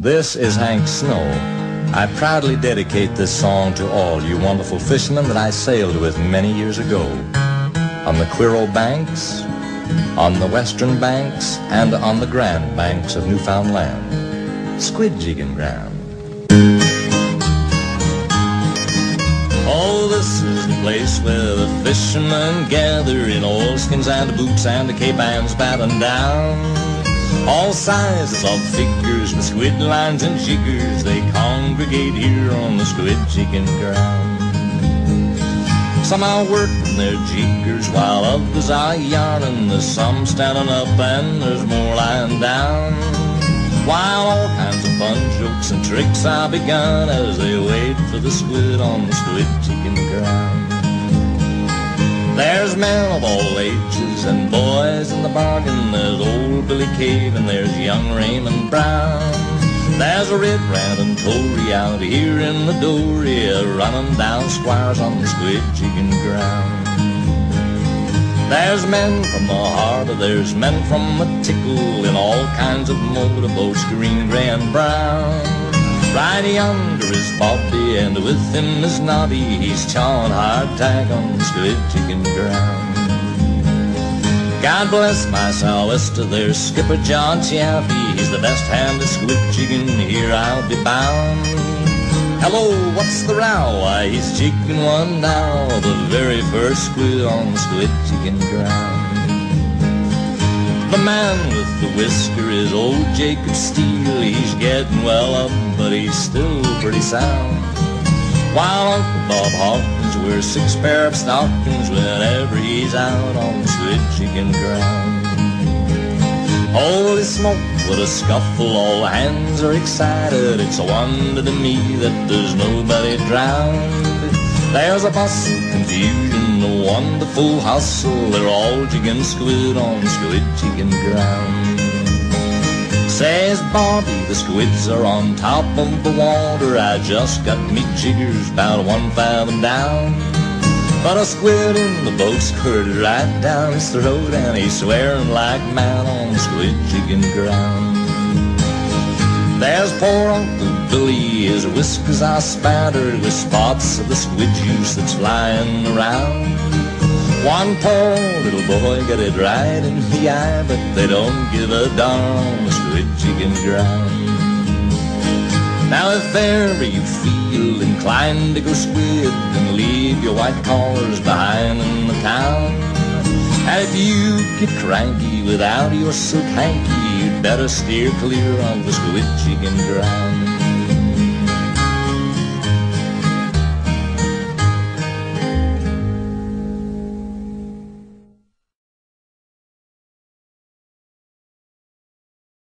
This is Hank Snow. I proudly dedicate this song to all you wonderful fishermen that I sailed with many years ago. On the Quirrell banks, on the western banks, and on the grand banks of Newfoundland. Squid Jigging Ground. Oh, this is the place where the fishermen gather in oilskins and boots and the Cape Ann's battened down. All sizes of figures with squid lines and jiggers, they congregate here on the Squid Jigging Ground. Some are working their jiggers while others are yarning. There's some standing up and there's more lying down, while all kinds of fun jokes and tricks are begun as they wait for the squid on the Squid Jigging Ground. There's men of all ages and boys in the bargain. There's old Billy Cave and there's young Raymond Brown. There's a red rat and Tory out here in the dory, running down squires on the Squid Jigging Ground. There's men from the harbor, there's men from the tickle, in all kinds of motorboats, green, gray, and brown. Right yonder is Bobby, and with him is Nobby. He's chawing hardtack on the Squid Jigging Ground. God bless my sou'wester, there's Skipper John Taffy. He's the best hand at squid jigging, here I'll be bound. Hello, what's the row? Why, he's jigging one now, the very first squid on the Squid Jigging Ground. The man with the whisker is old Jacob Steele. He's getting well up, but he's still pretty sound. While Uncle Bob Hawkins wears 6 pair of stockings whenever he's out on the Squid Jigging Ground. Holy smoke, what a scuffle, all hands are excited. It's a wonder to me that there's nobody drowned. There's a bustle, confusion, a wonderful hustle, they're all jigging squid on the Squid Jigging Ground. Says Bobby, the squids are on top of the water. I just got me jiggers about 1 fathom down, but a squid in the boat's curled right down his throat, and he's swearing like mad on the Squid Jigging Ground. There's poor Uncle Billy, his whiskers are spattered with spots of the squid juice that's flying around. One poor little boy got it right in the eye, but they don't give a darn on the Squid Jigging Ground. Now if ever you feel inclined to go squid, then leave your white collars behind in the town. And if you get cranky without your silk hanky, better steer clear on the Squid Jigging Ground.